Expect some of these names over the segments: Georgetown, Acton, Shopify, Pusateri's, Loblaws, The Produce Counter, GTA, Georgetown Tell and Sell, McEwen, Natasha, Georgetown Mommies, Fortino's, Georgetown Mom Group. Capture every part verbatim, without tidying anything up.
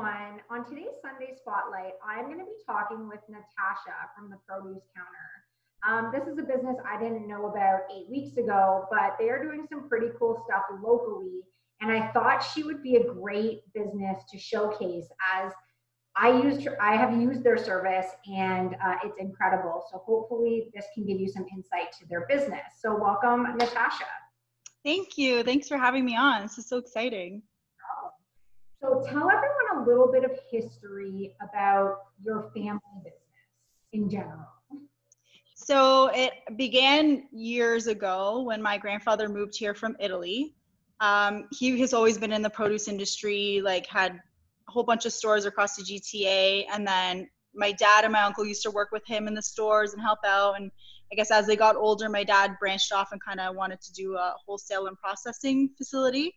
everyone. On today's Sunday Spotlight, I'm going to be talking with Natasha from The Produce Counter. Um, this is a business I didn't know about eight weeks ago, but they are doing some pretty cool stuff locally. And I thought she would be a great business to showcase, as I used her, I have used their service, and uh, it's incredible. So hopefully this can give you some insight to their business. So welcome, Natasha. Thank you. Thanks for having me on. This is so exciting. So tell everyone a little bit of history about your family business in general. So it began years ago when my grandfather moved here from Italy. Um, he has always been in the produce industry, like had a whole bunch of stores across the G T A. And then my dad and my uncle used to work with him in the stores and help out. And I guess as they got older, my dad branched off and kind of wanted to do a wholesale and processing facility.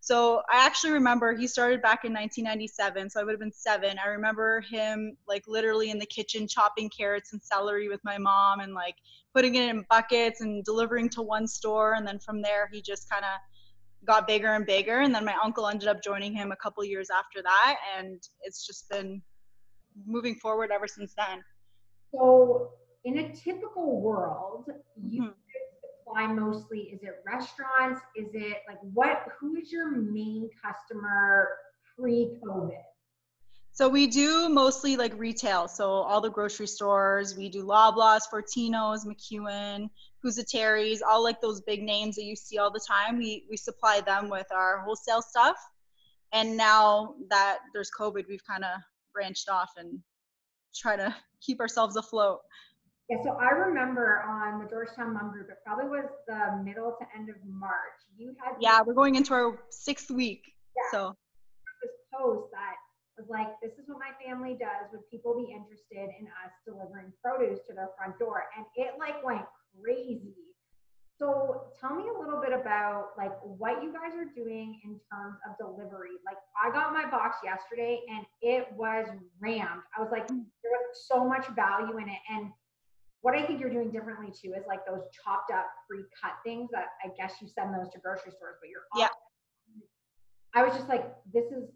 So I actually remember he started back in nineteen ninety-seven, so I would have been seven. I remember him like literally in the kitchen chopping carrots and celery with my mom and like putting it in buckets and delivering to one store. And then from there, he just kind of got bigger and bigger. And then my uncle ended up joining him a couple years after that. And it's just been moving forward ever since then. So in a typical world, you mm-hmm. Why mostly? Is it restaurants? Is it like what, who is your main customer pre-COVID? So we do mostly like retail. So all the grocery stores, we do Loblaws, Fortino's, McEwen, Pusateri's, all like those big names that you see all the time. We, we supply them with our wholesale stuff. And now that there's COVID, we've kind of branched off and try to keep ourselves afloat. Yeah, so I remember on the Georgetown Mom Group, it probably was the middle to end of March. You had yeah, we're going into our sixth week. Yeah. So this post that was like, "This is what my family does. Would people be interested in us delivering produce to their front door?" And it like went crazy. So tell me a little bit about like what you guys are doing in terms of delivery. Like I got my box yesterday and it was rammed. I was like, there was so much value in it. And what I think you're doing differently too is like those chopped up pre-cut things that I guess you send those to grocery stores, but you're yeah. I was just like, this is,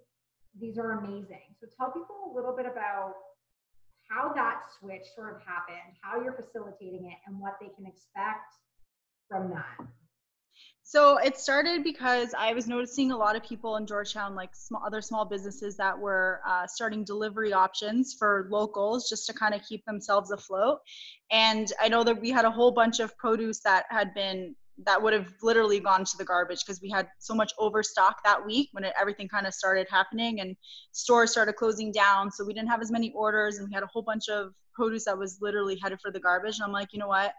these are amazing. So tell people a little bit about how that switch sort of happened, how you're facilitating it and what they can expect from that. So it started because I was noticing a lot of people in Georgetown, like small, other small businesses that were uh, starting delivery options for locals just to kind of keep themselves afloat. And I know that we had a whole bunch of produce that had been, that would have literally gone to the garbage because we had so much overstock that week when it, everything kind of started happening and stores started closing down. So we didn't have as many orders and we had a whole bunch of produce that was literally headed for the garbage. And I'm like, you know what,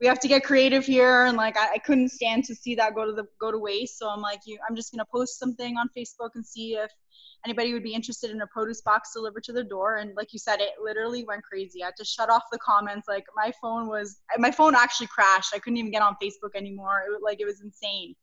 we have to get creative here. And like, I, I couldn't stand to see that go to the, go to waste. So I'm like, you, I'm just going to post something on Facebook and see if anybody would be interested in a produce box delivered to their door. And like you said, it literally went crazy. I had to shut off the comments. Like my phone was, my phone actually crashed. I couldn't even get on Facebook anymore. It was like, it was insane.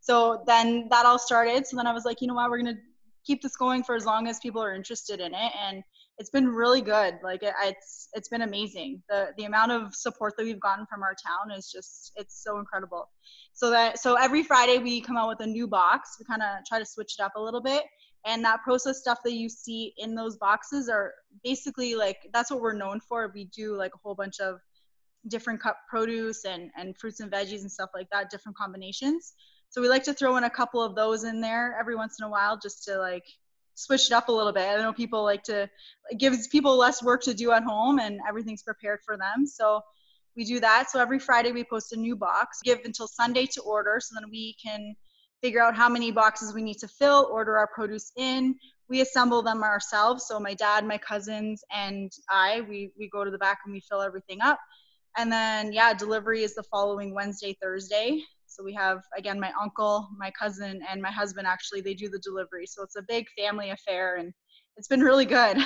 So then that all started. So then I was like, you know what, we're going to keep this going for as long as people are interested in it. And it's been really good. Like it, it's, it's been amazing. The, the amount of support that we've gotten from our town is just, it's so incredible. So that, so every Friday we come out with a new box. We kind of try to switch it up a little bit. And that processed stuff that you see in those boxes are basically like, that's what we're known for. We do like a whole bunch of different cut produce and, and fruits and veggies and stuff like that, different combinations. So we like to throw in a couple of those in there every once in a while just to like switch it up a little bit. I know people like to, it gives people less work to do at home and everything's prepared for them. So we do that. So every Friday we post a new box, give until Sunday to order. So then we can figure out how many boxes we need to fill, order our produce in. We assemble them ourselves. So my dad, my cousins, and I, we, we go to the back and we fill everything up. And then, yeah, delivery is the following Wednesday, Thursday. So we have, again, my uncle, my cousin, and my husband, actually, they do the delivery. So it's a big family affair, and it's been really good. It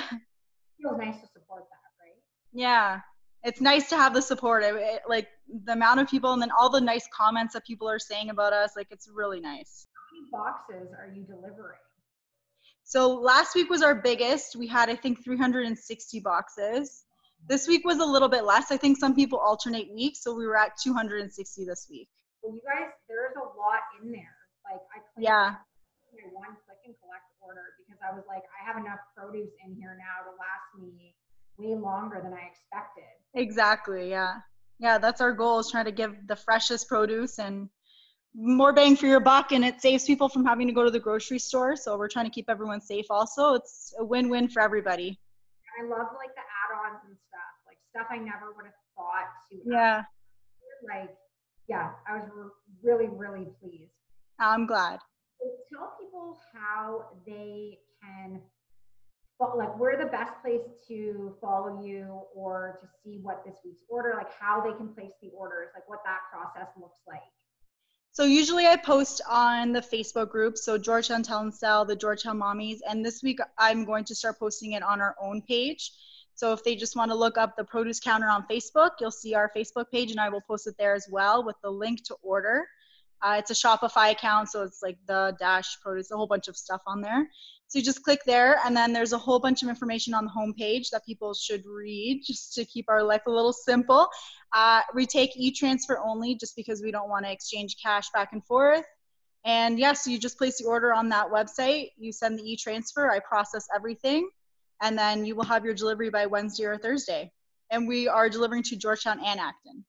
feels nice to support that, right? Yeah. It's nice to have the support, it, it, like the amount of people and then all the nice comments that people are saying about us, like it's really nice. How many boxes are you delivering? So last week was our biggest. We had, I think, three hundred sixty boxes. This week was a little bit less. I think some people alternate weeks. So we were at two hundred sixty this week. Well, you guys, there's a lot in there. Like I yeah. my one click and collect order because I was like, I have enough produce in here now to last me way longer than I expected. Exactly. Yeah. Yeah. That's our goal, is trying to give the freshest produce and more bang for your buck, and it saves people from having to go to the grocery store. So we're trying to keep everyone safe also. It's a win-win for everybody. I love like the add-ons and stuff, like stuff I never would have thought to. Yeah. Add. Like, yeah, I was really, really pleased. I'm glad. Tell people how they can, like, where the best place to follow you or to see what this week's order, like how they can place the orders, like what that process looks like. So usually I post on the Facebook group, so Georgetown Tell and Sell, the Georgetown Mommies, and this week I'm going to start posting it on our own page. So if they just want to look up The Produce Counter on Facebook, you'll see our Facebook page, and I will post it there as well with the link to order. Uh, it's a Shopify account, so it's like the dash produce, a whole bunch of stuff on there. So you just click there, and then there's a whole bunch of information on the homepage that people should read just to keep our life a little simple. Uh, we take e-transfer only just because we don't want to exchange cash back and forth. And yes, yeah, so you just place the order on that website. You send the e-transfer. I process everything. And then you will have your delivery by Wednesday or Thursday. And we are delivering to Georgetown and Acton.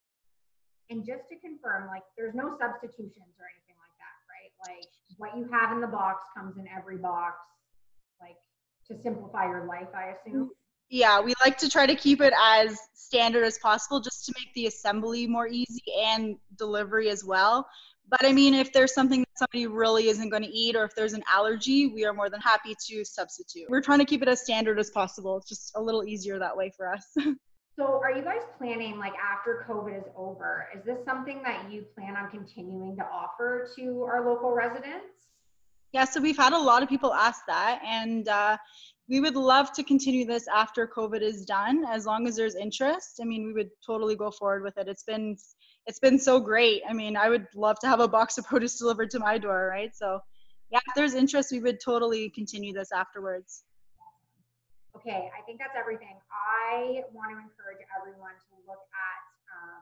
And just to confirm, like, there's no substitutions or anything like that, right? Like, what you have in the box comes in every box, like, to simplify your life, I assume? Yeah, we like to try to keep it as standard as possible just to make the assembly more easy and delivery as well. But, I mean, if there's something that somebody really isn't going to eat, or if there's an allergy, we are more than happy to substitute. We're trying to keep it as standard as possible. It's just a little easier that way for us. So are you guys planning, like, after COVID is over, is this something that you plan on continuing to offer to our local residents? Yeah, so we've had a lot of people ask that, and uh, we would love to continue this after COVID is done, as long as there's interest. I mean, we would totally go forward with it. It's been, it's been so great. I mean, I would love to have a box of produce delivered to my door, right? So yeah, if there's interest, we would totally continue this afterwards. Okay, I think that's everything. I want to encourage everyone to look at um,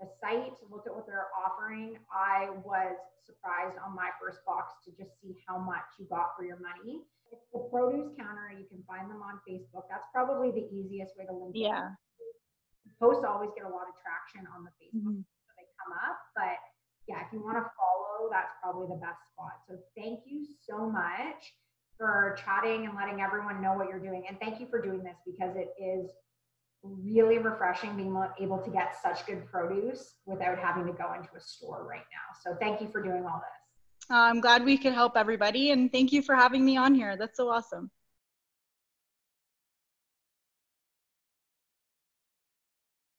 the site, look at what they're offering. I was surprised on my first box to just see how much you got for your money. It's The Produce Counter. You can find them on Facebook. That's probably the easiest way to link. Yeah. Them. Posts always get a lot of traction on the Facebook, mm-hmm. so they come up. But yeah, if you want to follow, that's probably the best spot. So thank you so much for chatting and letting everyone know what you're doing. And thank you for doing this, because it is really refreshing being able to get such good produce without having to go into a store right now. So thank you for doing all this. I'm glad we could help everybody, and thank you for having me on here. That's so awesome.